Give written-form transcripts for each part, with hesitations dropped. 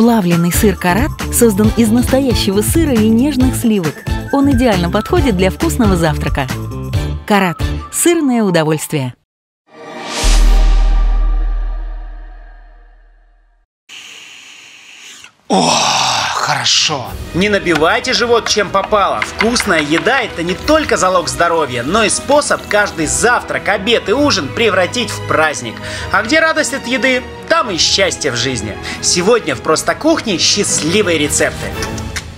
Плавленый сыр карат создан из настоящего сыра и нежных сливок. Он идеально подходит для вкусного завтрака. Карат – сырное удовольствие. О, хорошо! Не набивайте живот чем попало. Вкусная еда – это не только залог здоровья, но и способ каждый завтрак, обед и ужин превратить в праздник. А где радость от еды, там и счастье в жизни. Сегодня в «Просто кухне» счастливые рецепты.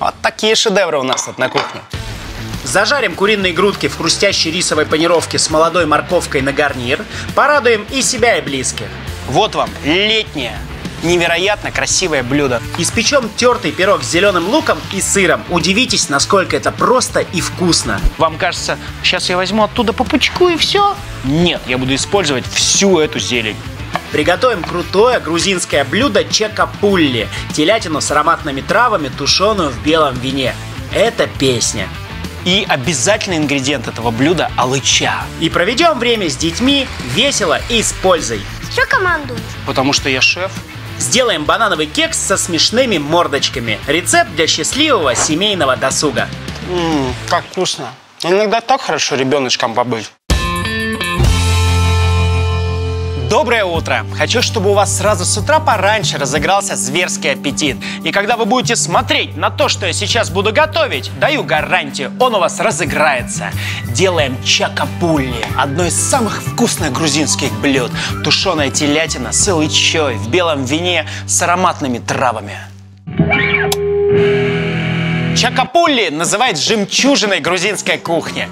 Вот такие шедевры у нас тут на кухне. Зажарим куриные грудки в хрустящей рисовой панировке с молодой морковкой на гарнир. Порадуем и себя, и близких. Вот вам летняя. Невероятно красивое блюдо. Испечем тертый пирог с зеленым луком и сыром. Удивитесь, насколько это просто и вкусно. Вам кажется, сейчас я возьму оттуда по пучку и все? Нет, я буду использовать всю эту зелень. Приготовим крутое грузинское блюдо чакапули. Телятину с ароматными травами, тушеную в белом вине. Это песня. И обязательный ингредиент этого блюда – алыча. И проведем время с детьми весело и с пользой. Все командует. Потому что я шеф. Сделаем банановый кекс со смешными мордочками. Рецепт для счастливого семейного досуга. Как вкусно. Иногда так хорошо ребеночком побыть. Доброе утро! Хочу, чтобы у вас сразу с утра пораньше разыгрался зверский аппетит. И когда вы будете смотреть на то, что я сейчас буду готовить, даю гарантию, он у вас разыграется. Делаем чакапули, одно из самых вкусных грузинских блюд. Тушеная телятина с алычой, в белом вине, с ароматными травами. Чакапули называют жемчужиной грузинской кухни.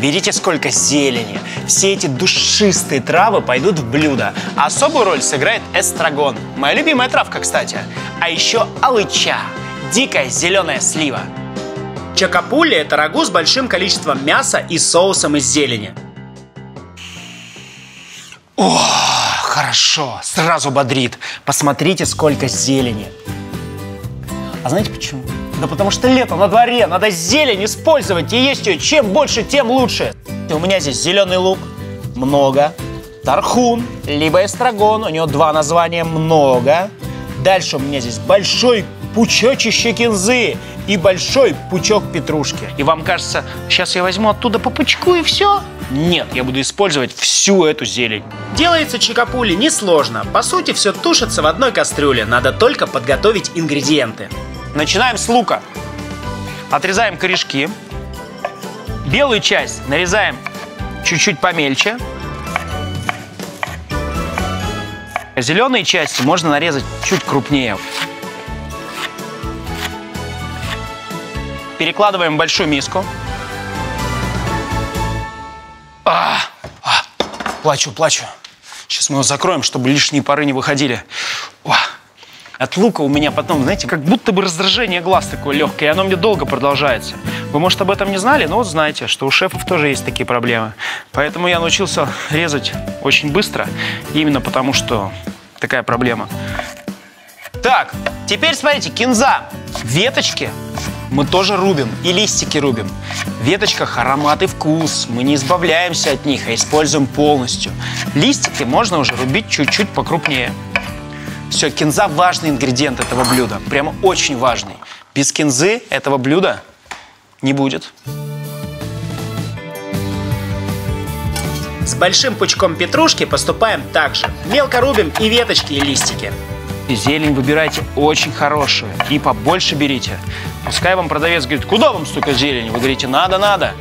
Берите сколько зелени. Все эти душистые травы пойдут в блюдо. Особую роль сыграет эстрагон. Моя любимая травка, кстати. А еще алыча. Дикая зеленая слива. Чакапули – это рагу с большим количеством мяса и соусом из зелени. О, хорошо. Сразу бодрит. Посмотрите, сколько зелени. А знаете почему? Да потому что лето на дворе, надо зелень использовать и есть ее. Чем больше, тем лучше. И у меня здесь зеленый лук, много. Тархун, либо эстрагон, у него два названия, много. Дальше у меня здесь большой пучочище кинзы и большой пучок петрушки. И вам кажется, сейчас я возьму оттуда по пучку и все? Нет, я буду использовать всю эту зелень. Делается чакапули несложно. По сути, все тушится в одной кастрюле. Надо только подготовить ингредиенты. Начинаем с лука. Отрезаем корешки. Белую часть нарезаем чуть-чуть помельче. Зеленые части можно нарезать чуть крупнее. Перекладываем в большую миску. Плачу. Сейчас мы его закроем, чтобы лишние пары не выходили. От лука у меня потом, знаете, как будто бы раздражение глаз такое легкое, и оно мне долго продолжается. Вы, может, об этом не знали, но вот знаете, что у шефов тоже есть такие проблемы. Поэтому я научился резать очень быстро, именно потому что такая проблема. Так, теперь смотрите, кинза. Веточки мы тоже рубим, и листики рубим. В веточках аромат и вкус, мы не избавляемся от них, а используем полностью. Листики можно уже рубить чуть-чуть покрупнее. Все, кинза – важный ингредиент этого блюда, прямо очень важный. Без кинзы этого блюда не будет. С большим пучком петрушки поступаем так же. Мелко рубим и веточки, и листики. И зелень выбирайте очень хорошую и побольше берите. Пускай вам продавец говорит, куда вам столько зелени? Вы говорите, надо, надо.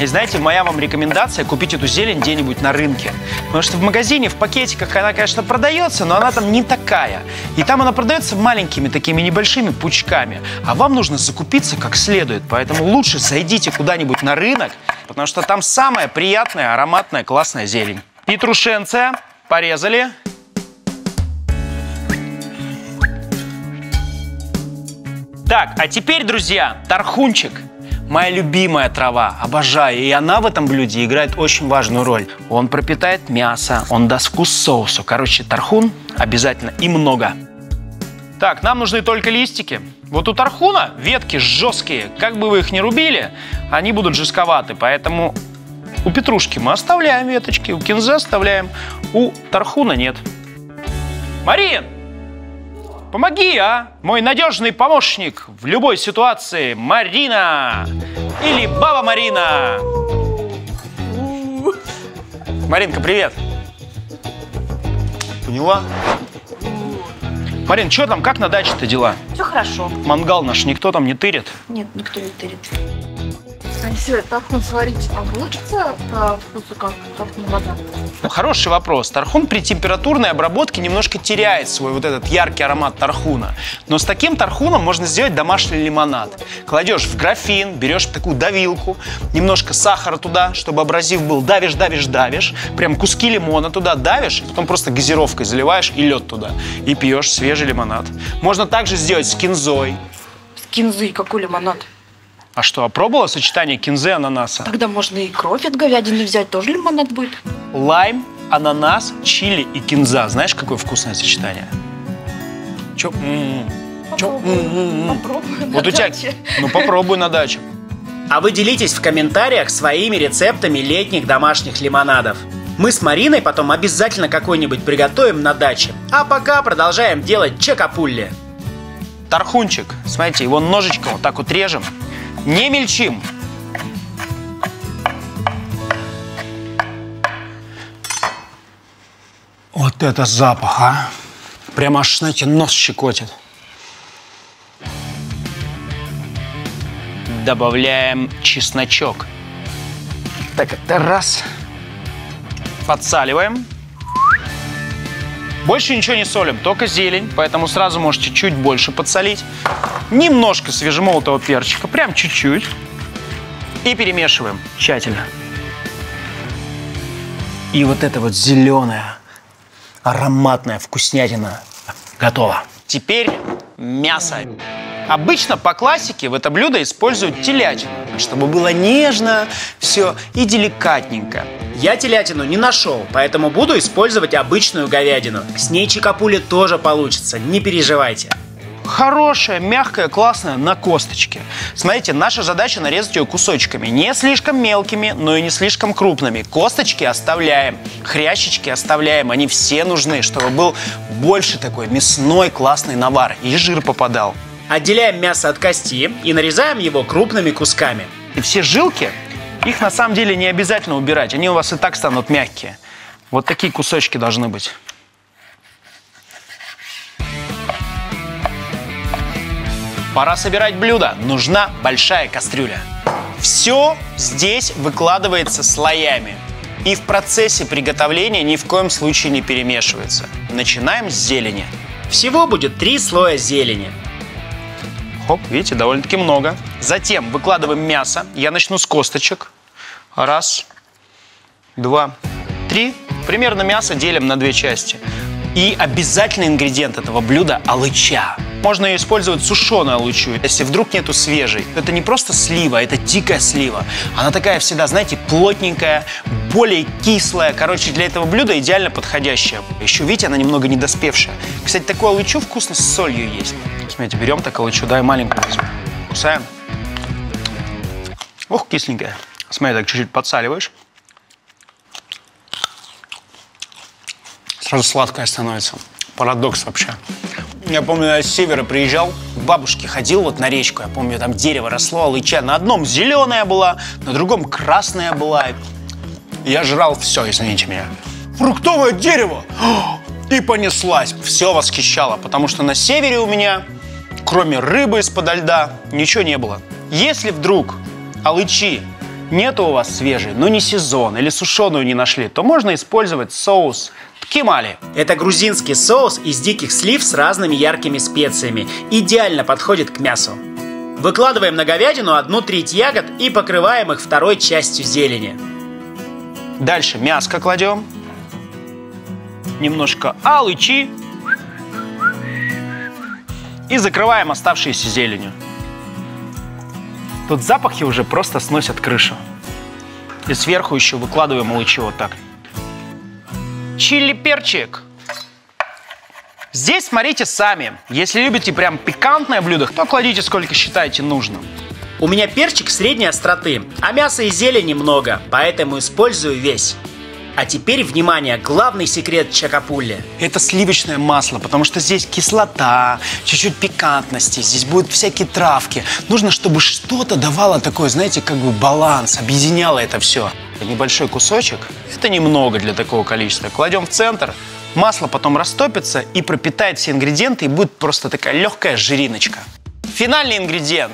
И знаете, моя вам рекомендация – купить эту зелень где-нибудь на рынке. Потому что в магазине, в пакетиках она, конечно, продается, но она там не такая. И там она продается маленькими такими небольшими пучками. А вам нужно закупиться как следует. Поэтому лучше зайдите куда-нибудь на рынок, потому что там самая приятная, ароматная, классная зелень. Петрушенция порезали. Так, а теперь, друзья, тархунчик. Моя любимая трава, обожаю, и она в этом блюде играет очень важную роль. Он пропитает мясо, он даст вкус соусу. Короче, тархун обязательно и много. Так, нам нужны только листики. Вот у тархуна ветки жесткие, как бы вы их ни рубили, они будут жестковаты. Поэтому у петрушки мы оставляем веточки, у кинзы оставляем, у тархуна нет. Марин, Помоги, а? Мой надежный помощник в любой ситуации Марина или Баба Марина. Маринка, привет. Поняла? Марин, что там, как на даче-то дела? Все хорошо. Мангал наш никто там не тырит? Нет, никто не тырит. Алексей, тархун сварить, а получится по вкусу как тархун вода? Ну, хороший вопрос. Тархун при температурной обработке немножко теряет свой вот этот яркий аромат тархуна. Но с таким тархуном можно сделать домашний лимонад. Кладешь в графин, берешь такую давилку, немножко сахара туда, чтобы абразив был. Давишь, давишь, давишь. Прям куски лимона туда давишь, потом просто газировкой заливаешь и лед туда. И пьешь свежий лимонад. Можно также сделать с кинзой. С кинзой какой лимонад? А что, опробовала сочетание кинзы и ананаса? Тогда можно и кровь от говядины взять, тоже лимонад будет. Лайм, ананас, чили и кинза. Знаешь, какое вкусное сочетание? Чё? Попробуй на даче. Ну, попробуй на даче. А вы делитесь в комментариях своими рецептами летних домашних лимонадов. Мы с Мариной потом обязательно какой-нибудь приготовим на даче. А пока продолжаем делать чакапули. Тархунчик. Смотрите, его ножичком вот так вот режем. Не мельчим. Вот это запах, а! Прямо аж, знаете, нос щекотит. Добавляем чесночок. Так, это раз. Подсаливаем. Больше ничего не солим, только зелень, поэтому сразу можете чуть больше подсолить. Немножко свежемолотого перчика, прям чуть-чуть. И перемешиваем тщательно. И вот это вот зеленая, ароматная вкуснятина готова. Теперь мясо. Обычно по классике в это блюдо используют телятину, чтобы было нежно, все и деликатненько. Я телятину не нашел, поэтому буду использовать обычную говядину. С ней чакапули тоже получится, не переживайте. Хорошая, мягкая, классная на косточке. Смотрите, наша задача нарезать ее кусочками. Не слишком мелкими, но и не слишком крупными. Косточки оставляем, хрящички оставляем. Они все нужны, чтобы был больше такой мясной классный навар и жир попадал. Отделяем мясо от кости и нарезаем его крупными кусками. И все жилки, их на самом деле не обязательно убирать. Они у вас и так станут мягкие. Вот такие кусочки должны быть. Пора собирать блюдо. Нужна большая кастрюля. Все здесь выкладывается слоями. И в процессе приготовления ни в коем случае не перемешивается. Начинаем с зелени. Всего будет 3 слоя зелени. Хоп, видите, довольно-таки много. Затем выкладываем мясо. Я начну с косточек. 1, 2, 3. Примерно мясо делим на 2 части. И обязательный ингредиент этого блюда – алыча. Можно использовать сушеную алычу, если вдруг нету свежей. Это не просто слива, это дикая слива. Она такая всегда, знаете, плотненькая, более кислая. Короче, для этого блюда идеально подходящая. Еще, видите, она немного недоспевшая. Кстати, такую алычу вкусно с солью есть. Смотрите, берем такую алычу, да, и маленькую возьмем. Кусаем. Ох, кисленькая. Смотри, так чуть-чуть подсаливаешь. Сразу сладкая становится. Парадокс вообще. Я помню, я с севера приезжал, к бабушке ходил вот на речку. Я помню, там дерево росло, алыча. На одном зеленая была, на другом красная была. Я жрал все, извините меня. Фруктовое дерево! И понеслась. Все восхищало, потому что на севере у меня, кроме рыбы из-подо льда, ничего не было. Если вдруг алычи нету у вас свежей, но не сезон, или сушеную не нашли, то можно использовать соус ткемали. Это грузинский соус из диких слив с разными яркими специями. Идеально подходит к мясу. Выкладываем на говядину 1/3 ягод и покрываем их 2 частью зелени. Дальше мяско кладем. Немножко алычи. И закрываем оставшиеся зеленью. Тут запахи уже просто сносят крышу. И сверху еще выкладываем алычу вот так. Чили-перчик. Здесь смотрите сами. Если любите прям пикантное блюдо, то кладите сколько считаете нужным. У меня перчик средней остроты, а мяса и зелени много, поэтому использую весь. А теперь, внимание, главный секрет чакапули. Это сливочное масло, потому что здесь кислота, чуть-чуть пикантности, здесь будут всякие травки. Нужно, чтобы что-то давало такой, знаете, как бы баланс, объединяло это все. Небольшой кусочек, это немного для такого количества. Кладем в центр, масло потом растопится и пропитает все ингредиенты, и будет просто такая легкая жириночка. Финальный ингредиент.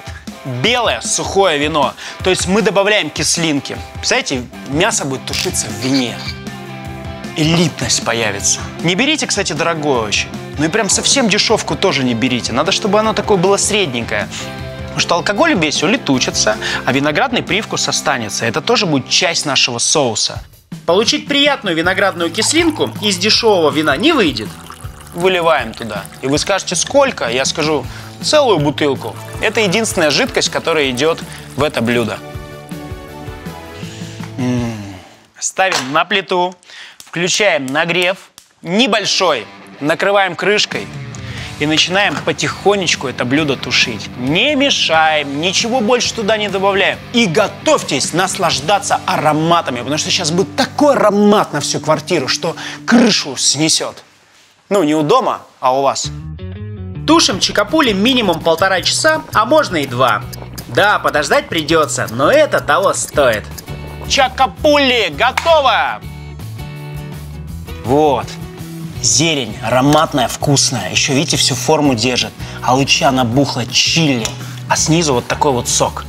Белое сухое вино. То есть мы добавляем кислинки. Представляете, мясо будет тушиться в вине. Элитность появится. Не берите, кстати, дорогое очень. Ну и прям совсем дешевку тоже не берите. Надо, чтобы оно такое было средненькое. Потому что алкоголь весь улетучится, а виноградный привкус останется. Это тоже будет часть нашего соуса. Получить приятную виноградную кислинку из дешевого вина не выйдет. Выливаем туда. И вы скажете, сколько? Я скажу... Целую бутылку. Это единственная жидкость, которая идет в это блюдо. Ставим на плиту, включаем нагрев небольшой, накрываем крышкой и начинаем потихонечку это блюдо тушить. Не мешаем, ничего больше туда не добавляем. И готовьтесь наслаждаться ароматами, потому что сейчас будет такой аромат на всю квартиру, что крышу снесет. Ну, не у дома, а у вас. Тушим чакапули минимум 1,5 часа, а можно и 2. Да, подождать придется, но это того стоит. Чакапули готово! Вот. Зелень ароматная, вкусная. Еще, видите, всю форму держит. Алыча набухла чили. А снизу вот такой вот сок.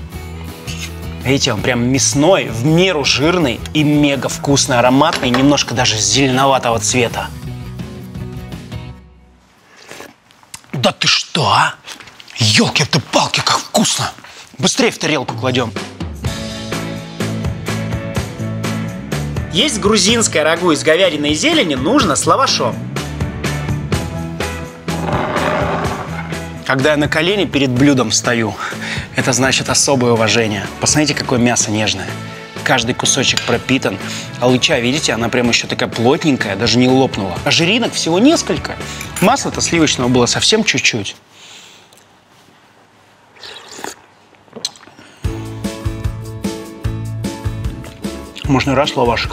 Видите, он прям мясной, в меру жирный и мега вкусный, ароматный, немножко даже зеленоватого цвета. Да ты что, а? Ёлки-палки, как вкусно! Быстрее в тарелку кладем. Есть грузинское рагу из говядины и зелени, нужно с лавашом. Когда я на колени перед блюдом стою, это значит особое уважение. Посмотрите, какое мясо нежное. Каждый кусочек пропитан. Алыча, видите, она прям еще такая плотненькая, даже не лопнула. А жиринок всего несколько. Масла-то сливочного было совсем чуть-чуть. Можно раз лавашек.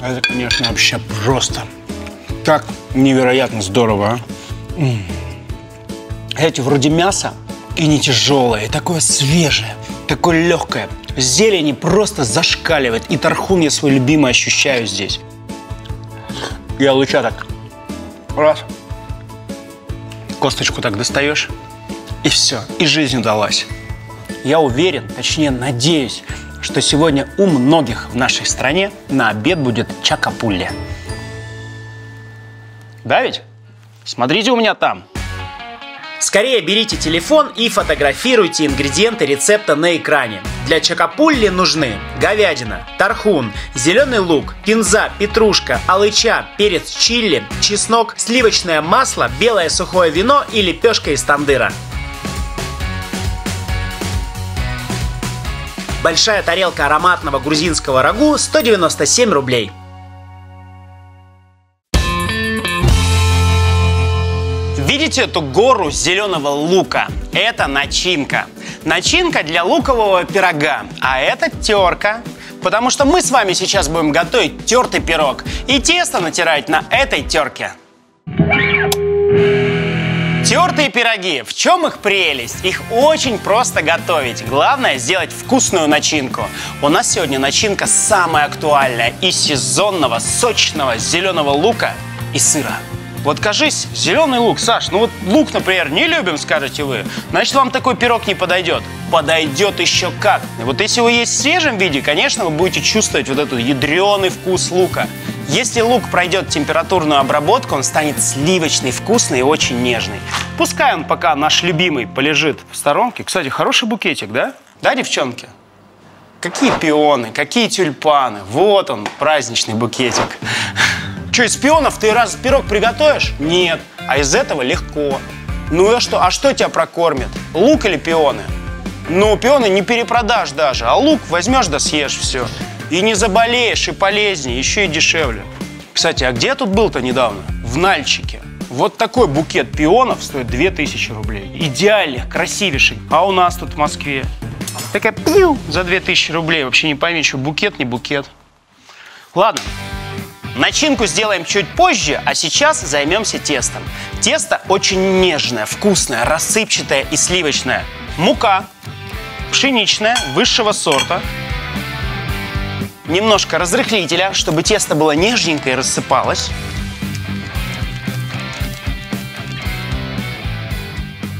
Это, конечно, вообще просто. Как невероятно здорово, а? Эти вроде мяса. И не тяжелое, и такое свежее, такое легкое. Зелени просто зашкаливает. И тархун я свой любимый ощущаю здесь. И алыча так. Раз. Косточку так достаешь. И все. И жизнь удалась. Я уверен, точнее надеюсь, что сегодня у многих в нашей стране на обед будет чакапули. Да ведь? Смотрите у меня там. Скорее берите телефон и фотографируйте ингредиенты рецепта на экране. Для чакапули нужны говядина, тархун, зеленый лук, кинза, петрушка, алыча, перец чили, чеснок, сливочное масло, белое сухое вино и лепешка из тандыра. Большая тарелка ароматного грузинского рагу – 197 рублей. Видите эту гору зеленого лука? Это начинка. Начинка для лукового пирога. А это терка. Потому что мы с вами сейчас будем готовить тертый пирог. И тесто натирать на этой терке. Тертые пироги. В чем их прелесть? Их очень просто готовить. Главное сделать вкусную начинку. У нас сегодня начинка самая актуальная. Из сезонного, сочного зеленого лука и сыра. Вот кажись, зеленый лук, Саш, ну вот лук, например, не любим, скажете вы, значит, вам такой пирог не подойдет. Подойдет еще как. Вот если вы есть в свежем виде, конечно, вы будете чувствовать вот этот ядреный вкус лука. Если лук пройдет температурную обработку, он станет сливочный, вкусный и очень нежный. Пускай он пока, наш любимый, полежит в сторонке. Кстати, хороший букетик, да? Да, девчонки? Какие пионы, какие тюльпаны. Вот он, праздничный букетик. Что, из пионов ты раз пирог приготовишь? Нет. А из этого легко. Ну и что? А что тебя прокормит? Лук или пионы? Ну, пионы не перепродашь даже. А лук возьмешь да съешь все. И не заболеешь, и полезнее, еще и дешевле. Кстати, а где я тут был-то недавно? В Нальчике. Вот такой букет пионов стоит 2000 рублей. Идеальный, красивейший. А у нас тут в Москве Такая пью за 2000 рублей. Вообще не пойми, что букет, не букет. Ладно. Начинку сделаем чуть позже, а сейчас займемся тестом. Тесто очень нежное, вкусное, рассыпчатое и сливочное. Мука пшеничная высшего сорта. Немножко разрыхлителя, чтобы тесто было нежненькое и рассыпалось.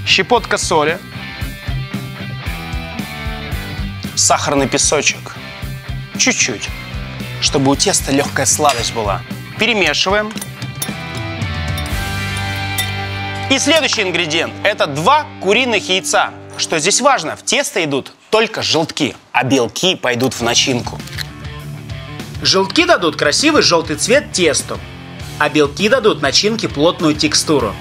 Щепотка соли. Сахарный песочек. Чуть-чуть, чтобы у теста легкая сладость была. Перемешиваем. И следующий ингредиент – это 2 куриных яйца. Что здесь важно? В тесто идут только желтки, а белки пойдут в начинку. Желтки дадут красивый желтый цвет тесту, а белки дадут начинке плотную текстуру.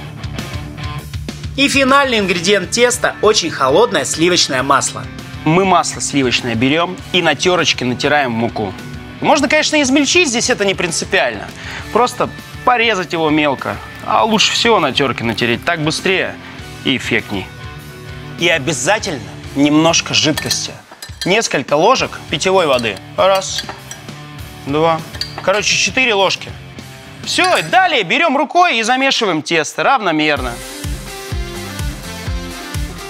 И финальный ингредиент теста – очень холодное сливочное масло. Мы масло сливочное берем и на терочке натираем муку. Можно, конечно, измельчить, здесь это не принципиально. Просто порезать его мелко. А лучше всего на терке натереть, так быстрее и эффектней. И обязательно немножко жидкости. Несколько ложек питьевой воды. Раз, два, короче, 4 ложки. Все, и далее берем рукой и замешиваем тесто равномерно.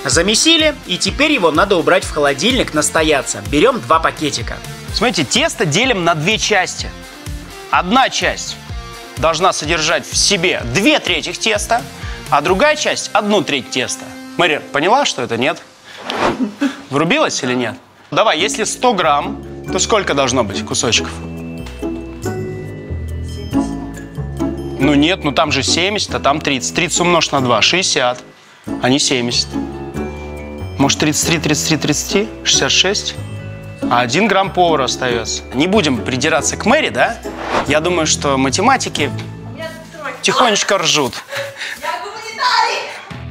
Замесили, и теперь его надо убрать в холодильник, настояться. Берем 2 пакетика. Смотрите, тесто делим на 2 части. Одна часть должна содержать в себе 2/3 теста, а другая часть 1/3 теста. Мэри, поняла, что это? Нет? Врубилась или нет? Давай, если 100 грамм, то сколько должно быть кусочков? Ну нет, ну там же 70, а там 30. 30 умножь на 2, 60, а не 70. Может, 33, 33, 33, 66? А 1 грамм повара остается. Не будем придираться к Мэри, да? Я думаю, что математики тихонечко ржут.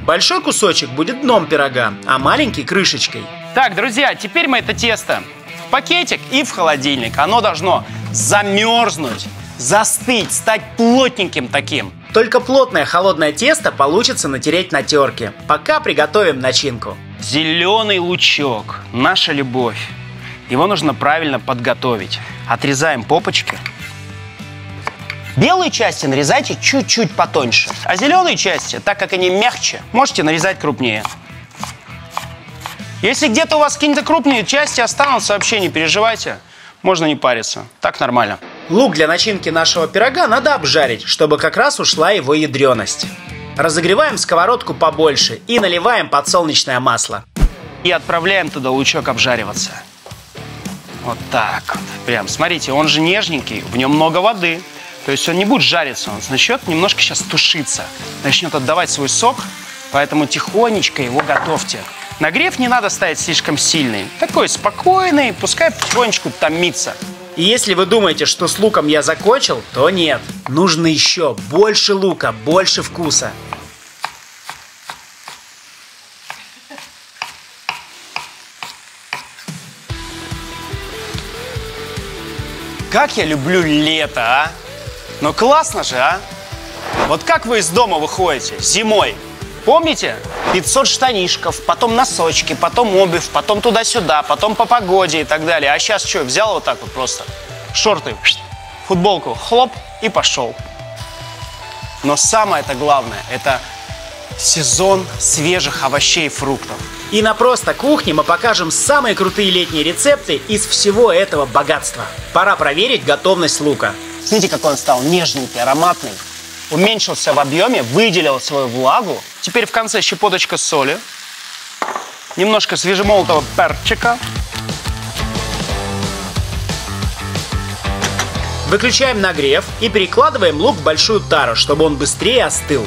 Большой кусочек будет дном пирога, а маленький – крышечкой. Так, друзья, теперь мы это тесто в пакетик и в холодильник. Оно должно замерзнуть, застыть, стать плотненьким таким. Только плотное холодное тесто получится натереть на терке. Пока приготовим начинку. Зеленый лучок – наша любовь. Его нужно правильно подготовить. Отрезаем попочки. Белые части нарезайте чуть-чуть потоньше. А зеленые части, так как они мягче, можете нарезать крупнее. Если где-то у вас какие-то крупные части останутся, вообще не переживайте. Можно не париться. Так нормально. Лук для начинки нашего пирога надо обжарить, чтобы как раз ушла его ядреность. Разогреваем сковородку побольше и наливаем подсолнечное масло. И отправляем туда лучок обжариваться. Вот так вот. Прям, смотрите, он же нежненький, в нем много воды. То есть он не будет жариться, он начнет немножко сейчас тушиться. Начнет отдавать свой сок, поэтому тихонечко его готовьте. Нагрев не надо ставить слишком сильный. Такой спокойный, пускай потихонечку томится. И если вы думаете, что с луком я закончил, то нет. Нужно еще больше лука, больше вкуса. Как я люблю лето, а? Ну классно же, а? Вот как вы из дома выходите зимой? Помните? 500 штанишков, потом носочки, потом обувь, потом туда-сюда, потом по погоде и так далее. А сейчас что, взял вот так вот просто шорты, футболку, хлоп и пошел. Но самое-то главное – это сезон свежих овощей и фруктов. И на «Просто кухне» мы покажем самые крутые летние рецепты из всего этого богатства. Пора проверить готовность лука. Смотрите, какой он стал нежненький, ароматный. Уменьшился в объеме, выделил свою влагу. Теперь в конце щепоточка соли. Немножко свежемолотого перчика. Выключаем нагрев и перекладываем лук в большую тару, чтобы он быстрее остыл.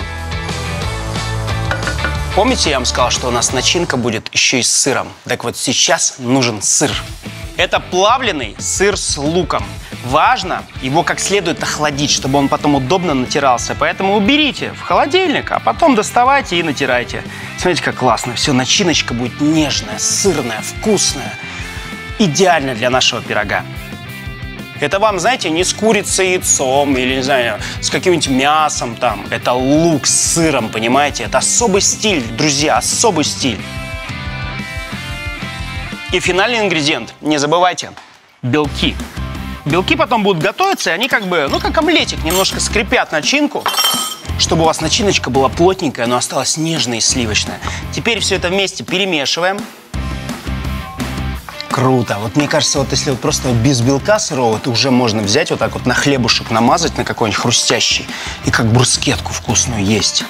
Помните, я вам сказал, что у нас начинка будет еще и с сыром? Так вот, сейчас нужен сыр. Это плавленый сыр с луком. Важно его как следует охладить, чтобы он потом удобно натирался. Поэтому уберите в холодильник, а потом доставайте и натирайте. Смотрите, как классно. Все, начиночка будет нежная, сырная, вкусная. Идеально для нашего пирога. Это вам, знаете, не с курицей, яйцом или, не знаю, с каким-нибудь мясом там. Это лук с сыром, понимаете? Это особый стиль, друзья, особый стиль. И финальный ингредиент, не забывайте, белки. Белки потом будут готовиться, и они как бы, ну как омлетик, немножко скрепят начинку, чтобы у вас начиночка была плотненькая, но осталась нежная и сливочная. Теперь все это вместе перемешиваем. Круто. Вот мне кажется, вот если вот просто без белка сырого, то уже можно взять вот так вот на хлебушек намазать, на какой-нибудь хрустящий, и как брускетку вкусную есть.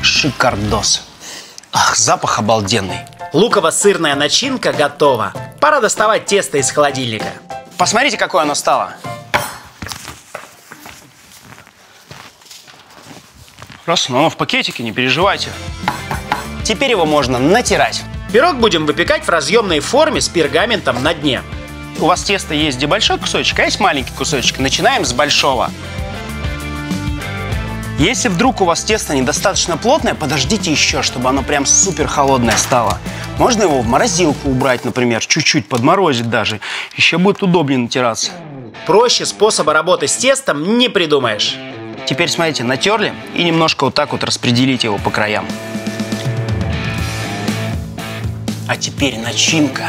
Шикардос. Ах, запах обалденный. Луково-сырная начинка готова. Пора доставать тесто из холодильника. Посмотрите, какое оно стало. Раз, но оно в пакетике, не переживайте. Теперь его можно натирать. Пирог будем выпекать в разъемной форме с пергаментом на дне. У вас тесто есть где большой кусочек, а есть маленький кусочек. Начинаем с большого. Если вдруг у вас тесто недостаточно плотное, подождите еще, чтобы оно прям супер холодное стало. Можно его в морозилку убрать, например, чуть-чуть подморозить даже. Еще будет удобнее натираться. Проще способа работы с тестом не придумаешь. Теперь, смотрите, натерли и немножко вот так вот распределите его по краям. А теперь начинка.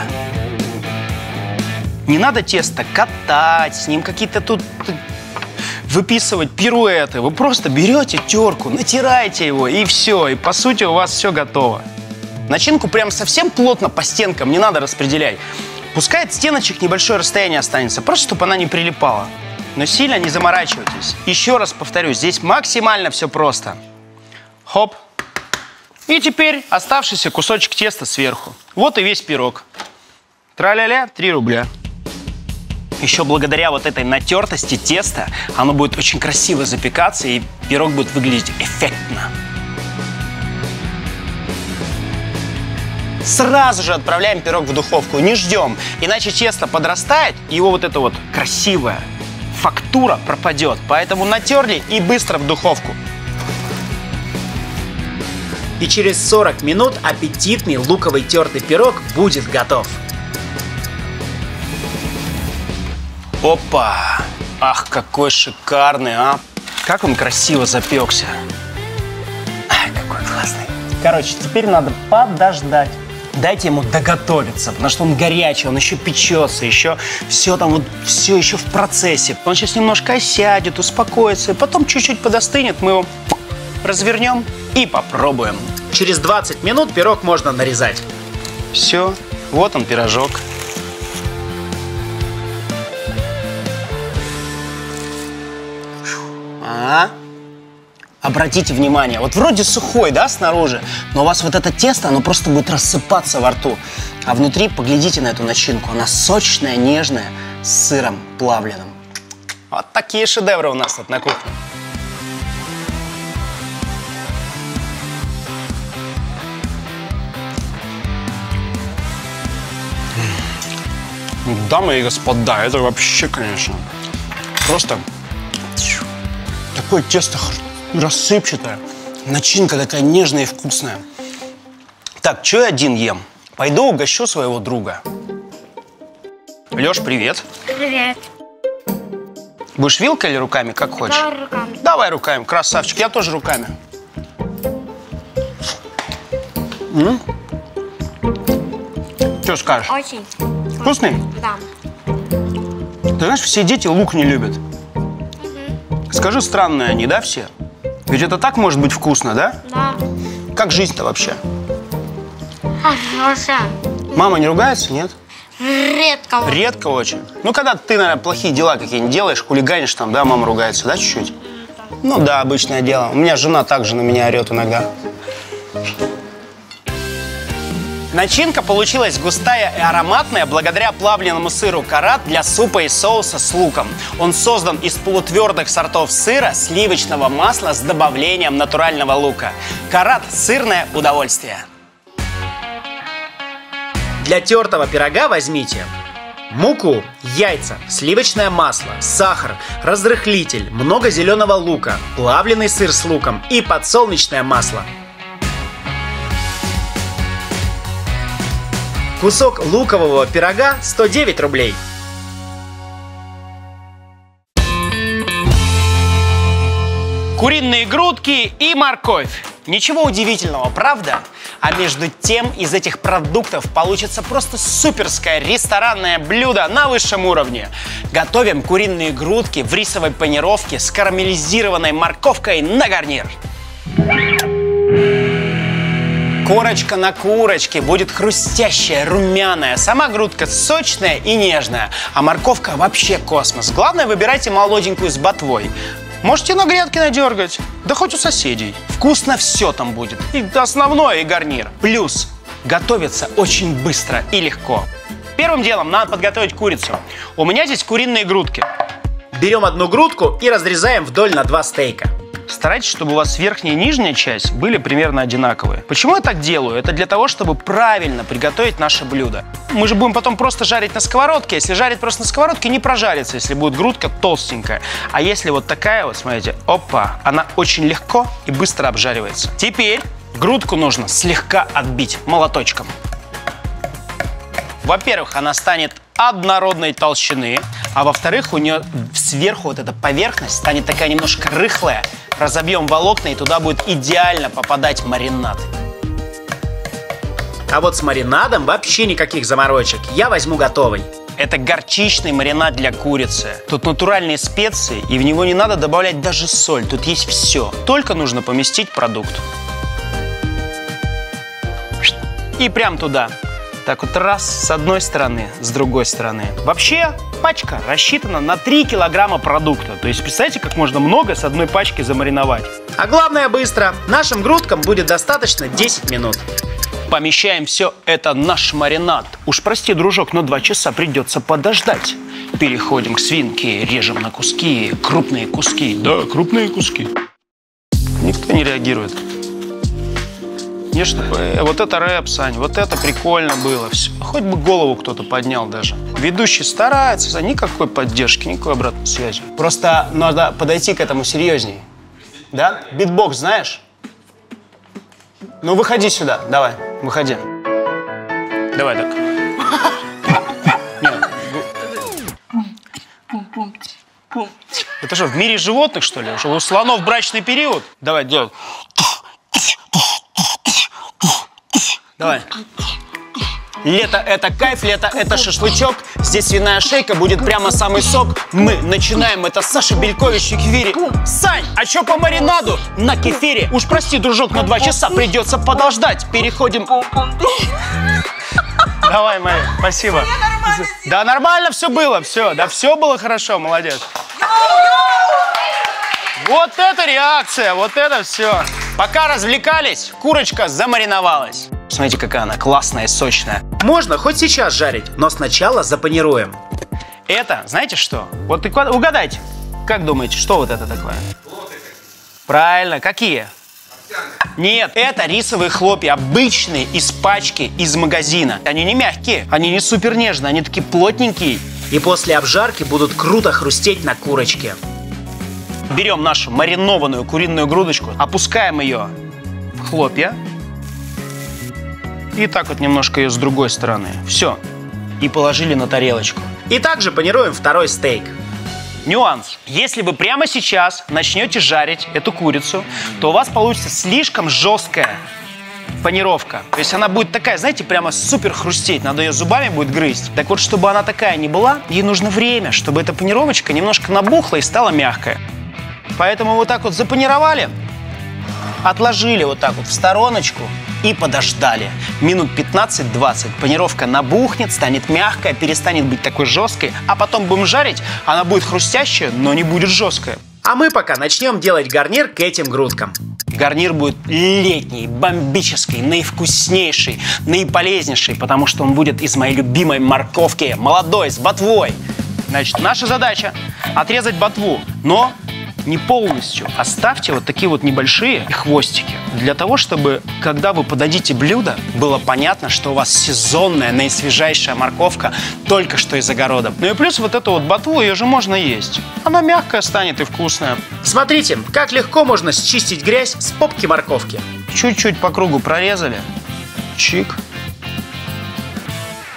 Не надо тесто катать, с ним какие-то тут... выписывать пируэты. Вы просто берете терку, натираете его, и все. И, по сути, у вас все готово. Начинку прям совсем плотно по стенкам не надо распределять. Пускай от стеночек небольшое расстояние останется, просто чтобы она не прилипала. Но сильно не заморачивайтесь. Еще раз повторю, здесь максимально все просто. Хоп. И теперь оставшийся кусочек теста сверху. Вот и весь пирог. Тра-ля-ля, 3 рубля. Еще благодаря вот этой натертости теста оно будет очень красиво запекаться, и пирог будет выглядеть эффектно. Сразу же отправляем пирог в духовку, не ждем, иначе тесто подрастает, и его вот эта вот красивая фактура пропадет. Поэтому натерли и быстро в духовку. И через 40 минут аппетитный луковый тертый пирог будет готов. Опа! Ах, какой шикарный, а! Как он красиво запекся! Ах, какой классный! Короче, теперь надо подождать. Дайте ему доготовиться, потому что он горячий, он еще печется, еще все там вот, все еще в процессе. Он сейчас немножко осядет, успокоится, и потом чуть-чуть подостынет, мы его развернем и попробуем. Через 20 минут пирог можно нарезать. Все, вот он пирожок. Обратите внимание, вот вроде сухой, да, снаружи, но у вас вот это тесто, оно просто будет рассыпаться во рту. А внутри поглядите на эту начинку, она сочная, нежная, с сыром плавленым. Вот такие шедевры у нас тут на кухне. Дамы и господа, это вообще, конечно, просто... Такое тесто рассыпчатое, начинка такая нежная и вкусная. Так, что я один ем? Пойду угощу своего друга. Лёш, привет. Привет. Будешь вилкой или руками, как хочешь? Давай руками. Давай руками, красавчик, я тоже руками. Что скажешь? Очень. Вкусный? Да. Ты знаешь, все дети лук не любят. Скажи, странные они, да, все? Ведь это так может быть вкусно, да? Да. Как жизнь-то вообще? Хорошая. Мама не ругается, нет? Редко. Редко очень. Ну, когда ты, наверное, плохие дела какие-нибудь делаешь, хулиганишь там, да, мама ругается, да, чуть-чуть? Да. Ну да, обычное дело. У меня жена также на меня орет иногда. Начинка получилась густая и ароматная благодаря плавленному сыру карат для супа и соуса с луком. Он создан из полутвердых сортов сыра, сливочного масла с добавлением натурального лука. Карат – сырное удовольствие. Для тертого пирога возьмите муку, яйца, сливочное масло, сахар, разрыхлитель, много зеленого лука, плавленый сыр с луком и подсолнечное масло. Кусок лукового пирога 109 рублей. куриные грудки и морковь. Ничего удивительного, правда? А между тем из этих продуктов получится просто суперское ресторанное блюдо на высшем уровне. Готовим куриные грудки в рисовой панировке с карамелизированной морковкой на гарнир. Корочка на курочке будет хрустящая, румяная, сама грудка сочная и нежная, а морковка вообще космос. Главное, выбирайте молоденькую с ботвой. Можете на грядке надергать, да хоть у соседей. Вкусно все там будет, и основное, и гарнир. Плюс готовится очень быстро и легко. Первым делом надо подготовить курицу. У меня здесь куриные грудки. Берем одну грудку и разрезаем вдоль на два стейка. Старайтесь, чтобы у вас верхняя и нижняя часть были примерно одинаковые. Почему я так делаю? Это для того, чтобы правильно приготовить наше блюдо. Мы же будем потом просто жарить на сковородке. Если жарить просто на сковородке, не прожарится, если будет грудка толстенькая. А если вот такая вот, смотрите, опа, она очень легко и быстро обжаривается. Теперь грудку нужно слегка отбить молоточком. Во-первых, она станет однородной толщины, а во-вторых, у нее сверху вот эта поверхность станет такая немножко рыхлая. Разобьем волокна, и туда будет идеально попадать маринад. А вот с маринадом вообще никаких заморочек. Я возьму готовый. Это горчичный маринад для курицы. Тут натуральные специи, и в него не надо добавлять даже соль. Тут есть все. Только нужно поместить продукт. И прям туда. Так вот раз с одной стороны, с другой стороны. Вообще пачка рассчитана на 3 килограмма продукта. То есть представьте, как можно много с одной пачки замариновать. А главное быстро. Нашим грудкам будет достаточно 10 минут. Помещаем все это наш маринад. Уж прости, дружок, но 2 часа придется подождать. Переходим к свинке, режем на куски, крупные куски. Да, крупные куски. Никто не реагирует. Конечно, вот это рэп, Сань, вот это прикольно было. Все. Хоть бы голову кто-то поднял даже. Ведущий старается, Сань, никакой поддержки, никакой обратной связи. Просто надо подойти к этому серьезней. Да? Битбокс знаешь? Ну, выходи сюда, давай, выходи. Давай так. Нет. Это что, в мире животных, что ли? У слонов брачный период? Давай, делай. Давай. Лето – это кайф, лето – это шашлычок. Здесь свиная шейка, будет прямо самый сок. Мы начинаем это с Саши Бельковича и кефири. Сань, а чё по маринаду? На кефире. Уж прости, дружок, на 2 часа придется подождать. Переходим. Давай, Майя, спасибо. Нормально да, нормально все было, все. Да, все было хорошо, молодец. Вот это реакция, вот это все. Пока развлекались, курочка замариновалась. Смотрите, какая она классная и сочная. Можно хоть сейчас жарить, но сначала запанируем. Это, знаете что? Вот угадайте. Как думаете, что вот это такое? Хлопья. Правильно, какие? Нет, это рисовые хлопья, обычные, из пачки, из магазина. Они не мягкие, они не супер нежные, они такие плотненькие. И после обжарки будут круто хрустеть на курочке. Берем нашу маринованную куриную грудочку, опускаем ее в хлопья. И так вот немножко ее с другой стороны. Все. И положили на тарелочку. И также панируем второй стейк. Нюанс. Если вы прямо сейчас начнете жарить эту курицу, то у вас получится слишком жесткая панировка. То есть она будет такая, знаете, прямо супер хрустеть. Надо ее зубами будет грызть. Так вот, чтобы она такая не была, ей нужно время, чтобы эта панировочка немножко набухла и стала мягкая. Поэтому вот так вот запанировали, отложили вот так вот в стороночку и подождали. Минут 15-20. Панировка набухнет, станет мягкая, перестанет быть такой жесткой. А потом будем жарить, она будет хрустящая, но не будет жесткая. А мы пока начнем делать гарнир к этим грудкам. Гарнир будет летний, бомбический, наивкуснейший, наиполезнейший, потому что он будет из моей любимой морковки, молодой, с ботвой. Значит, наша задача отрезать ботву, но не полностью. Оставьте вот такие вот небольшие хвостики. Для того, чтобы, когда вы подадите блюдо, было понятно, что у вас сезонная, наисвежайшая морковка только что из огорода. Ну и плюс вот эту вот ботву, ее же можно есть. Она мягкая станет и вкусная. Смотрите, как легко можно счистить грязь с попки морковки. Чуть-чуть по кругу прорезали. Чик.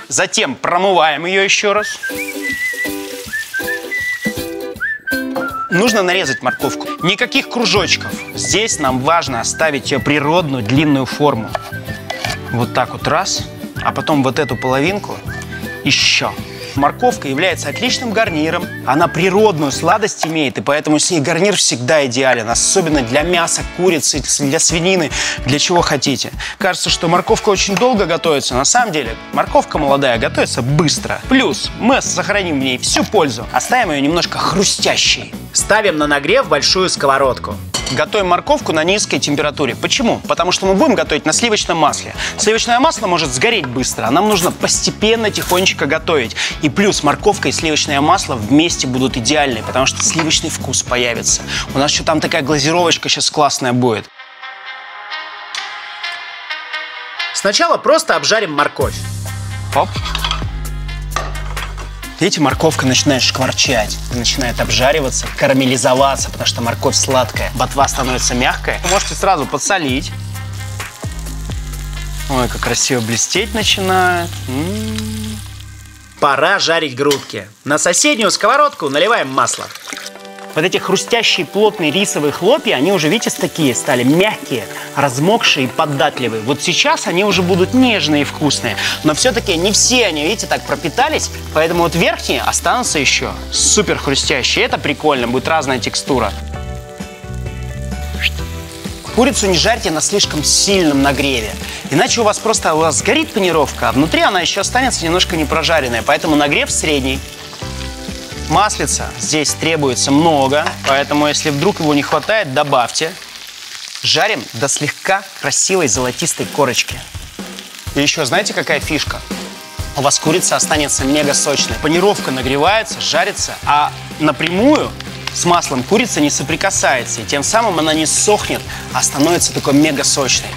Затем промываем ее еще раз. Нужно нарезать морковку. Никаких кружочков. Здесь нам важно оставить ее природную длинную форму. Вот так вот раз, а потом вот эту половинку еще. Морковка является отличным гарниром. Она природную сладость имеет, и поэтому с ней гарнир всегда идеален. Особенно для мяса, курицы, для свинины, для чего хотите. Кажется, что морковка очень долго готовится. На самом деле, морковка молодая готовится быстро. Плюс мы сохраним в ней всю пользу. Оставим ее немножко хрустящей. Ставим на нагрев большую сковородку. Готовим морковку на низкой температуре. Почему? Потому что мы будем готовить на сливочном масле. Сливочное масло может сгореть быстро, а нам нужно постепенно, тихонечко готовить. И плюс морковка и сливочное масло вместе будут идеальны, потому что сливочный вкус появится. У нас еще там такая глазировочка сейчас классная будет. Сначала просто обжарим морковь. Оп. Видите, морковка начинает шкварчать, начинает обжариваться, карамелизоваться, потому что морковь сладкая, ботва становится мягкая. Вы можете сразу подсолить. Ой, как красиво блестеть начинает. М-м-м. Пора жарить грудки. На соседнюю сковородку наливаем масло. Вот эти хрустящие, плотные рисовые хлопья, они уже, видите, такие стали мягкие, размокшие и податливые. Вот сейчас они уже будут нежные и вкусные. Но все-таки не все они, видите, так пропитались, поэтому вот верхние останутся еще супер хрустящие. Это прикольно, будет разная текстура. Курицу не жарьте на слишком сильном нагреве, иначе у вас сгорит панировка, а внутри она еще останется немножко непрожаренная, поэтому нагрев средний. Маслица здесь требуется много, поэтому если вдруг его не хватает, добавьте. Жарим до слегка красивой золотистой корочки. И еще знаете, какая фишка? У вас курица останется мега сочной. Панировка нагревается, жарится, а напрямую с маслом курица не соприкасается. И тем самым она не сохнет, а становится такой мега сочной.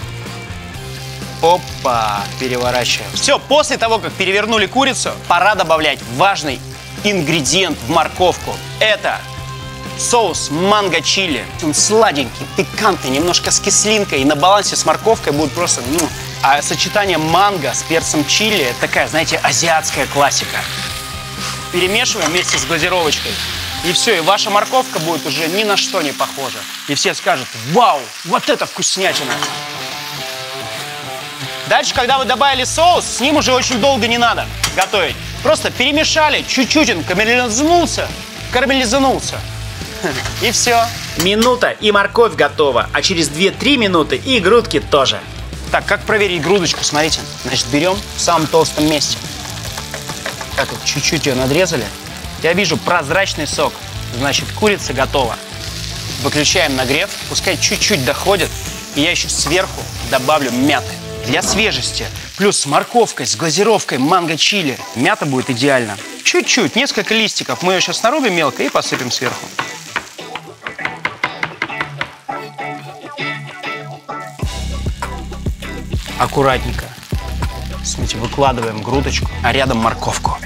Опа, переворачиваем. Все, после того, как перевернули курицу, пора добавлять важный ингредиент в морковку. Это соус манго чили. Он сладенький, пикантный, немножко с кислинкой. И на балансе с морковкой будет просто... А сочетание манго с перцем чили – такая, знаете, азиатская классика. Перемешиваем вместе с глазировочкой. И все, и ваша морковка будет уже ни на что не похожа. И все скажут: вау, вот это вкуснятина! Дальше, когда вы добавили соус, с ним уже очень долго не надо готовить. Просто перемешали, чуть-чуть он карамелизнулся, и все. Минута, и морковь готова, а через 2-3 минуты и грудки тоже. Так, как проверить грудочку, смотрите. Значит, берем в самом толстом месте. Так вот, чуть-чуть ее надрезали. Я вижу прозрачный сок, значит, курица готова. Выключаем нагрев, пускай чуть-чуть доходит, и я еще сверху добавлю мяты. Для свежести. Плюс с морковкой, с глазировкой, манго-чили. Мята будет идеально. Чуть-чуть, несколько листиков. Мы ее сейчас нарубим мелко и посыпем сверху. Аккуратненько. Смотрите, выкладываем грудочку, а рядом морковку.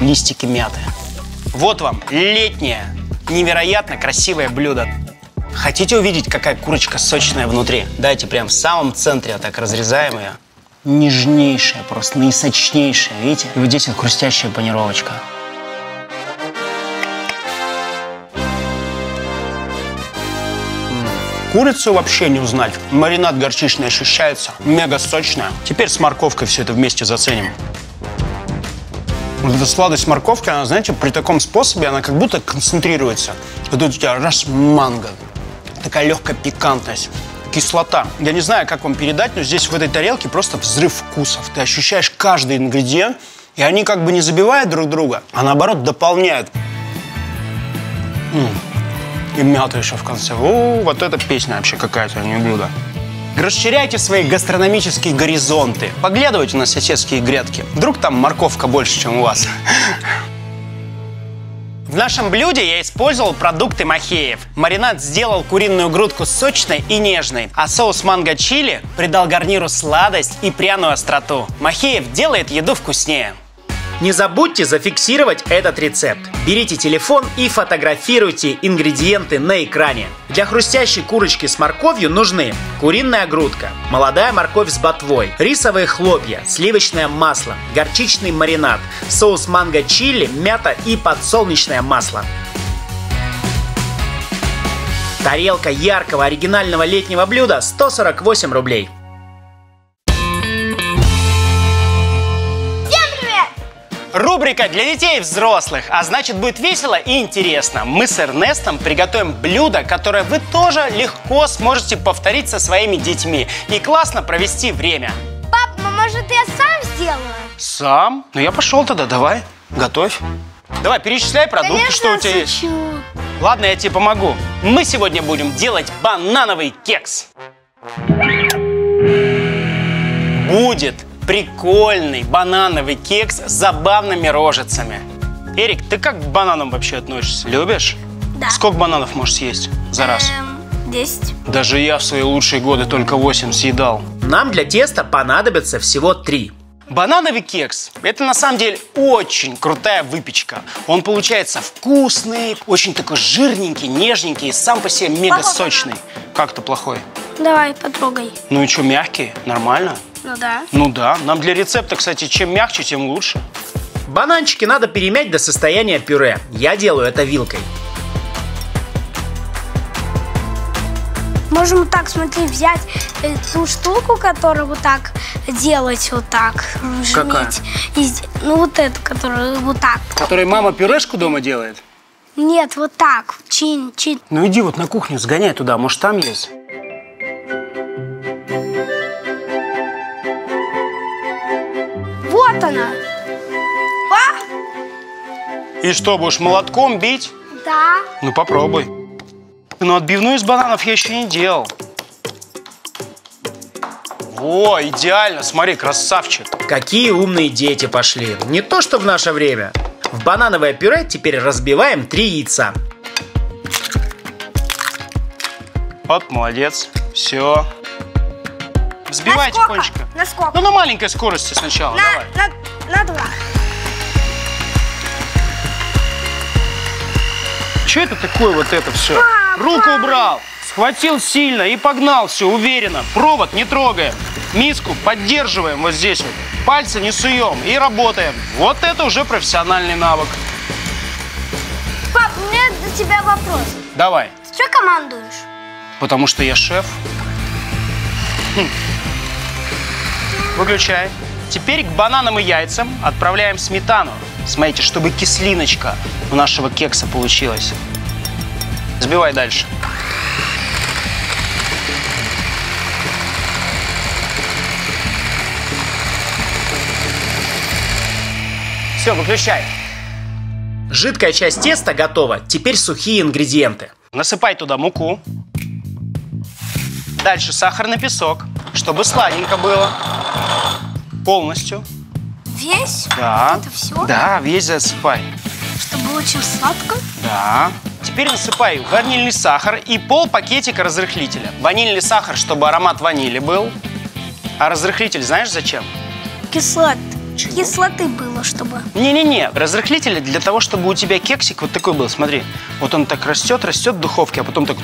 Листики мяты. Вот вам летнее, невероятно красивое блюдо. Хотите увидеть, какая курочка сочная внутри? Дайте прям в самом центре, а так разрезаем ее. Нежнейшая, просто наисочнейшая, видите? И вот здесь вот хрустящая панировочка. Курицу вообще не узнать. Маринад горчичный ощущается, мега сочная. Теперь с морковкой все это вместе заценим. Вот эта сладость морковки, она, знаете, при таком способе, она как будто концентрируется. И тут у тебя раз манго. Такая легкая пикантность, кислота. Я не знаю, как вам передать, но здесь в этой тарелке просто взрыв вкусов. Ты ощущаешь каждый ингредиент, и они как бы не забивают друг друга, а наоборот дополняют. И мята еще в конце. О, вот эта песня вообще какая-то, а не блюдо. Расширяйте свои гастрономические горизонты. Поглядывайте на соседские грядки. Вдруг там морковка больше, чем у вас. В нашем блюде я использовал продукты Махеев. Маринад сделал куриную грудку сочной и нежной, а соус манго-чили придал гарниру сладость и пряную остроту. Махеев делает еду вкуснее. Не забудьте зафиксировать этот рецепт. Берите телефон и фотографируйте ингредиенты на экране. Для хрустящей курочки с морковью нужны куриная грудка, молодая морковь с ботвой, рисовые хлопья, сливочное масло, горчичный маринад, соус манго-чили, мята и подсолнечное масло. Тарелка яркого оригинального летнего блюда 148 рублей. Рубрика для детей и взрослых, а значит будет весело и интересно. Мы с Эрнестом приготовим блюдо, которое вы тоже легко сможете повторить со своими детьми и классно провести время. Пап, ну может я сам сделаю? Сам? Ну я пошел тогда, давай, готовь. Давай, перечисляй продукты, конечно, что у тебя есть. Ладно, я тебе помогу. Мы сегодня будем делать банановый кекс. Будет прикольный банановый кекс с забавными рожицами. Эрик, ты как к бананам вообще относишься? Любишь? Да. Сколько бананов можешь съесть за раз? 10. Даже я в свои лучшие годы только 8 съедал. Нам для теста понадобится всего 3. Банановый кекс – это на самом деле очень крутая выпечка. Он получается вкусный, очень такой жирненький, нежненький, сам по себе мега сочный. Как-то плохой. Давай, потрогай. Ну и что, мягкий? Нормально? Ну да. Ну да. Нам для рецепта, кстати, чем мягче, тем лучше. Бананчики надо перемять до состояния пюре. Я делаю это вилкой. Можем вот так, смотри, взять эту штуку, которую вот так делать, вот так. Какая? Ну вот эту, которую вот так. Которой мама пюрешку дома делает? Нет, вот так. Чин-чин. Ну иди вот на кухню, сгоняй туда, может там есть? Вот она. А? И что, будешь молотком бить? Да. Ну попробуй. Но отбивную из бананов я еще не делал. О, идеально, смотри, красавчик. Какие умные дети пошли. Не то, что в наше время. В банановое пюре теперь разбиваем 3 яйца. Вот, молодец. Все. Взбивай тихонечко. На сколько? Ну, на маленькой скорости сначала. На 2. Что это такое вот это все? Папа! Руку убрал, схватил сильно и погнал все уверенно. Провод не трогаем, миску поддерживаем вот здесь вот, пальцы не суем и работаем. Вот это уже профессиональный навык. Пап, у меня для тебя вопрос. Давай. Ты что командуешь? Потому что я шеф. Выключай. Теперь к бананам и яйцам отправляем сметану. Смотрите, чтобы кислиночка у нашего кекса получилась. Взбивай дальше. Все, выключай. Жидкая часть теста готова. Теперь сухие ингредиенты. Насыпай туда муку. Дальше сахарный песок, чтобы сладенько было. Полностью. Весь? Да. Вот это все? Да, весь засыпай. Чтобы очень сладко? Да. Теперь насыпай ванильный сахар и пол пакетика разрыхлителя. Ванильный сахар, чтобы аромат ванили был. А разрыхлитель знаешь зачем? Кислоты было, чтобы... Не-не-не, разрыхлитель для того, чтобы у тебя кексик вот такой был, смотри. Вот он так растет, растет в духовке, а потом так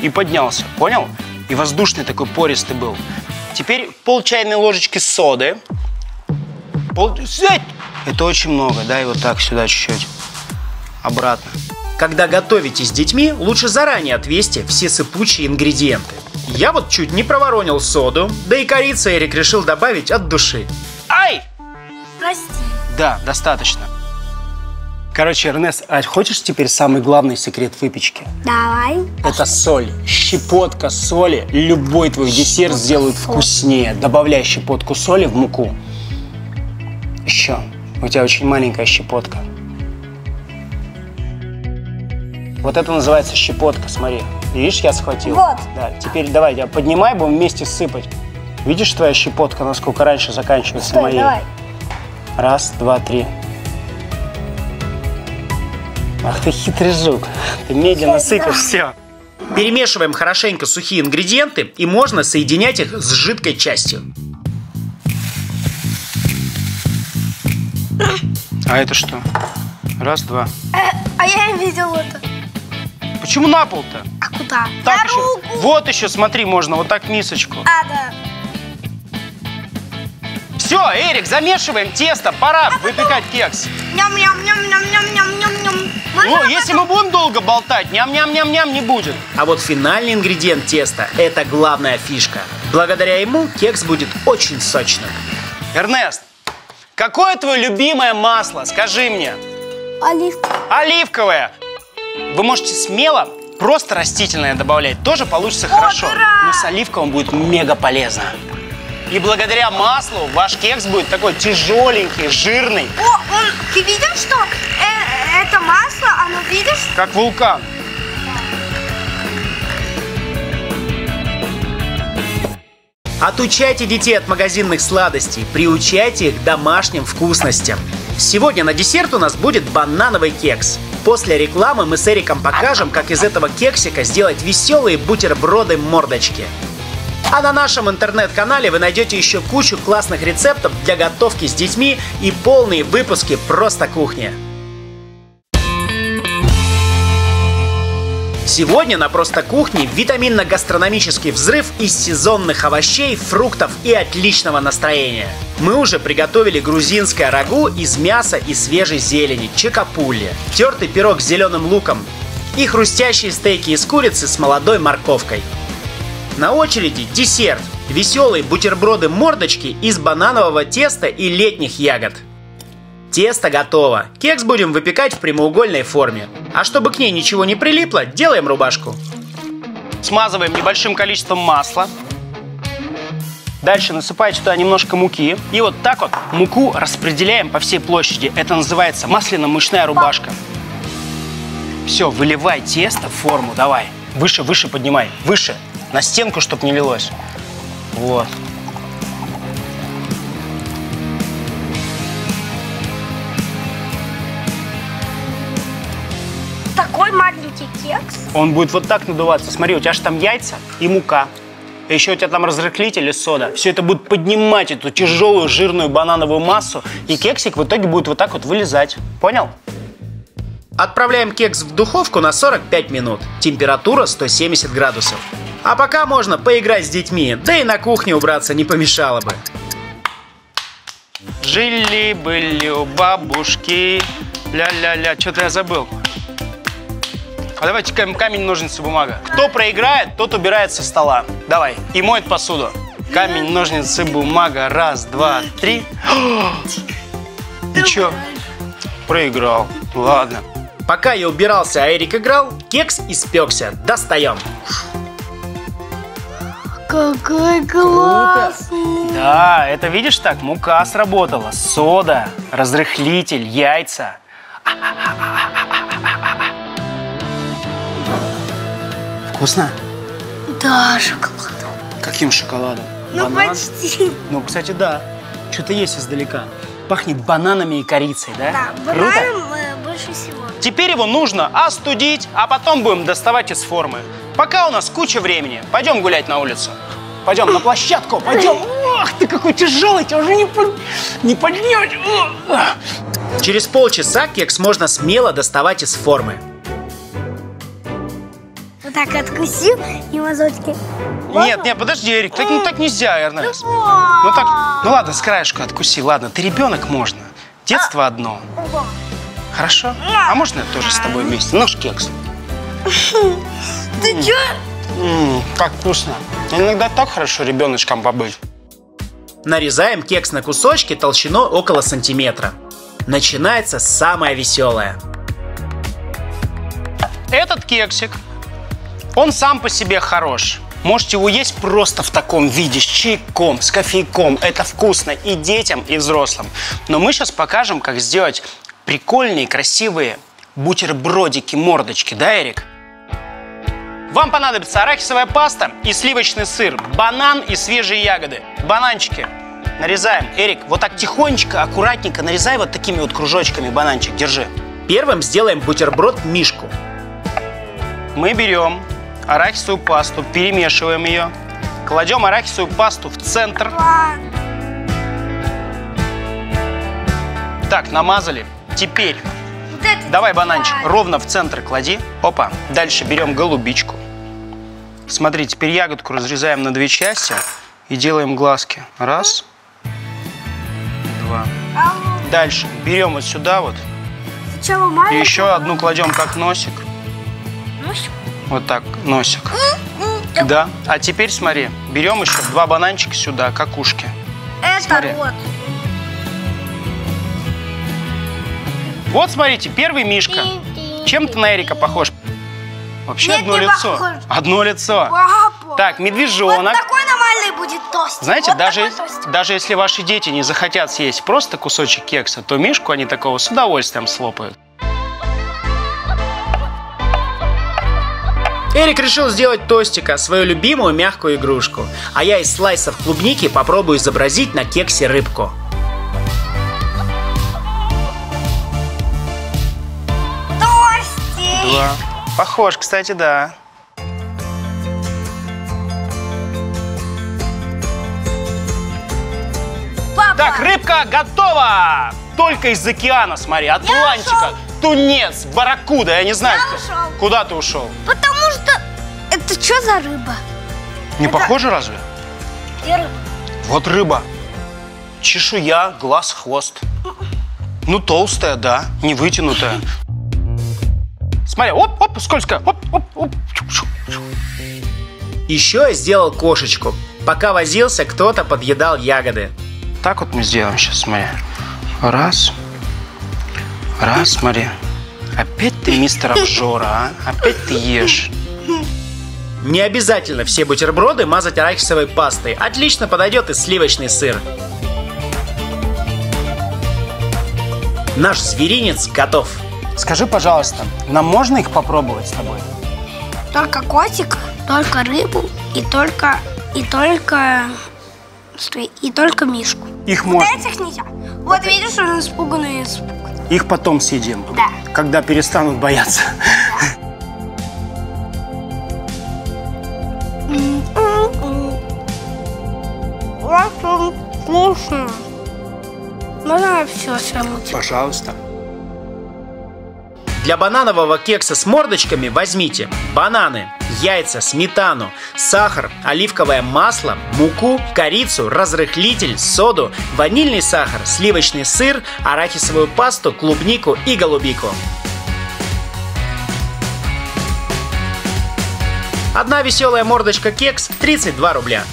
и поднялся, понял? И воздушный такой, пористый был. Теперь пол чайной ложечки соды. Это очень много, да, и вот так сюда чуть-чуть, обратно. Когда готовите с детьми, лучше заранее отвести все сыпучие ингредиенты. Я вот чуть не проворонил соду, да и корица Эрик решил добавить от души. Ай! Прости. Да, достаточно. Короче, Эрнест, а хочешь теперь самый главный секрет выпечки? Давай. Это соль. Щепотка соли. Любой твой десерт сделают вкуснее. Добавляй щепотку соли в муку. Еще. У тебя очень маленькая щепотка. Вот это называется щепотка, смотри. Видишь, я схватил? Вот. Да. Теперь давай, я поднимай, будем вместе сыпать. Видишь, твоя щепотка, насколько раньше заканчивается моей? Давай. 1, 2, 3. Ах ты хитрый жук. Ты медленно сыпешь все. Перемешиваем хорошенько сухие ингредиенты и можно соединять их с жидкой частью. А это что? Раз, два. А я видел это. Почему на пол-то? А куда? Так еще. Руку. Вот еще, смотри, можно вот так мисочку. А, да. Все, Эрик, замешиваем тесто, пора выпекать кекс. Ням-ням-ням-ням-ням-ням-ням. Ну, если мы будем долго болтать, ням-ням-ням-ням не будет. А вот финальный ингредиент теста – это главная фишка. Благодаря ему кекс будет очень сочным. Эрнест, какое твое любимое масло, скажи мне? Оливковое. Оливковое. Вы можете смело просто растительное добавлять, тоже получится хорошо. Ура! Но с оливковым будет мега полезно. И благодаря маслу ваш кекс будет такой тяжеленький, жирный. О, он, ты видел, что это масло, оно, видишь? Как вулкан. Отучайте детей от магазинных сладостей, приучайте их к домашним вкусностям. Сегодня на десерт у нас будет банановый кекс. После рекламы мы с Эриком покажем, как из этого кексика сделать веселые бутерброды-мордочки. А на нашем интернет-канале вы найдете еще кучу классных рецептов для готовки с детьми и полные выпуски «Просто кухни». Сегодня на «Просто кухне» витаминно-гастрономический взрыв из сезонных овощей, фруктов и отличного настроения. Мы уже приготовили грузинское рагу из мяса и свежей зелени, чакапули, тертый пирог с зеленым луком и хрустящие стейки из курицы с молодой морковкой. На очереди десерт – веселые бутерброды-мордочки из бананового теста и летних ягод. Тесто готово. Кекс будем выпекать в прямоугольной форме. А чтобы к ней ничего не прилипло, делаем рубашку. Смазываем небольшим количеством масла. Дальше насыпаете туда немножко муки. И вот так вот муку распределяем по всей площади. Это называется масляно-мучная рубашка. Все, выливай тесто в форму, давай. Выше, выше поднимай, выше. На стенку, чтобы не лилось. Вот. Такой маленький кекс. Он будет вот так надуваться. Смотри, у тебя же там яйца и мука. И еще у тебя там разрыхлитель и сода. Все это будет поднимать эту тяжелую жирную банановую массу. И кексик в итоге будет вот так вот вылезать. Понял? Отправляем кекс в духовку на 45 минут. Температура 170 градусов. А пока можно поиграть с детьми, да и на кухне убраться не помешало бы. Жили-были у бабушки, ля-ля-ля, что-то я забыл. А давайте камень, ножницы, бумага. Кто проиграет, тот убирает со стола. Давай, и моет посуду. Камень, ножницы, бумага, раз, два, три. И чё? Проиграл, ладно. Пока я убирался, а Эрик играл, кекс испекся. Достаем. Какой классный! Круто. Да, это видишь так, мука сработала, сода, разрыхлитель, яйца. Вкусно? Да, шоколадом. Каким шоколадом? Ну, банан? Почти. Ну, кстати, да. Что-то есть издалека. Пахнет бананами и корицей, да? Да, бананом больше всего. Теперь его нужно остудить, а потом будем доставать из формы. Пока у нас куча времени. Пойдем гулять на улицу. Пойдем на площадку. Пойдем. Ох, ты какой тяжелый, тебя уже не поднять. Через полчаса кекс можно смело доставать из формы. Вот так откусил и мазочки. Нет, нет, подожди, Эрик, так, ну, так нельзя, Эрнест. Ну, так, ну ладно, с краешку откуси, ладно, ты ребенок можно. Детство одно. Хорошо? А можно тоже с тобой вместе? Наш кекс. Ты чё? Как вкусно. Иногда так хорошо ребеночком побыть. Нарезаем кекс на кусочки толщиной около сантиметра. Начинается самое веселое. Этот кексик, он сам по себе хорош. Можете его есть просто в таком виде, с чайком, с кофейком. Это вкусно и детям, и взрослым. Но мы сейчас покажем, как сделать прикольные, красивые бутербродики-мордочки. Да, Эрик? Вам понадобится арахисовая паста и сливочный сыр, банан и свежие ягоды. Бананчики нарезаем. Эрик, вот так тихонечко, аккуратненько нарезай вот такими вот кружочками бананчик. Держи. Первым сделаем бутерброд-мишку. Мы берем арахисовую пасту, перемешиваем ее. Кладем арахисовую пасту в центр. Так, намазали. Теперь давай бананчик ровно в центр клади. Опа. Дальше берем голубичку. Смотри, теперь ягодку разрезаем на две части и делаем глазки. Раз. Два. Дальше берем вот сюда вот. И еще одну кладем как носик. Вот так, носик. Да. А теперь смотри, берем еще два бананчика сюда, как ушки. Это вот. Вот, смотрите, первый Мишка. Чем ты на Эрика похож? Вообще одно лицо. Одно лицо. Так, медвежонок. Вот такой нормальный будет тост. Знаете, даже если ваши дети не захотят съесть просто кусочек кекса, то Мишку они такого с удовольствием слопают. Эрик решил сделать тостика, свою любимую мягкую игрушку. А я из слайсов клубники попробую изобразить на кексе рыбку. Тостик! Два. Похож, кстати, да. Папа. Так, рыбка готова! Только из океана, смотри, Атлантика, тунец, барракуда, я не знаю. Куда ты ушел? Потому что... Это что за рыба? Не похоже разве? Где рыба? Вот рыба. Чешуя, глаз, хвост. Ну, толстая, да, не вытянутая. Смотри, оп-оп, скользко, оп-оп-оп. Еще я сделал кошечку. Пока возился, кто-то подъедал ягоды. Так вот мы сделаем сейчас, смотри. Раз. Раз, смотри. Опять ты, мистер обжора, а? Опять ты ешь. Не обязательно все бутерброды мазать арахисовой пастой. Отлично подойдет и сливочный сыр. Наш зверинец готов. Скажи, пожалуйста, нам можно их попробовать с тобой? Только котик, только рыбу и только мишку. Их можно. Вот этих нельзя. Вот видишь, он испуганный. Их потом съедим, да. Когда перестанут бояться. Очень вкусно. Можно все свернуть? Пожалуйста. Для бананового кекса с мордочками возьмите бананы, яйца, сметану, сахар, оливковое масло, муку, корицу, разрыхлитель, соду, ванильный сахар, сливочный сыр, арахисовую пасту, клубнику и голубику. Одна веселая мордочка кекс 32 рубля.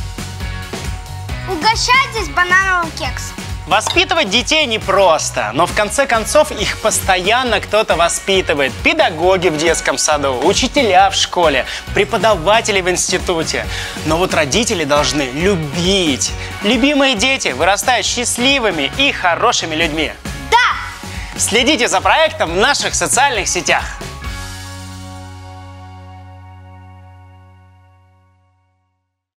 Угощайтесь банановым кексом. Воспитывать детей непросто, но в конце концов их постоянно кто-то воспитывает. Педагоги в детском саду, учителя в школе, преподаватели в институте. Но вот родители должны любить. Любимые дети вырастают счастливыми и хорошими людьми. Да! Следите за проектом в наших социальных сетях.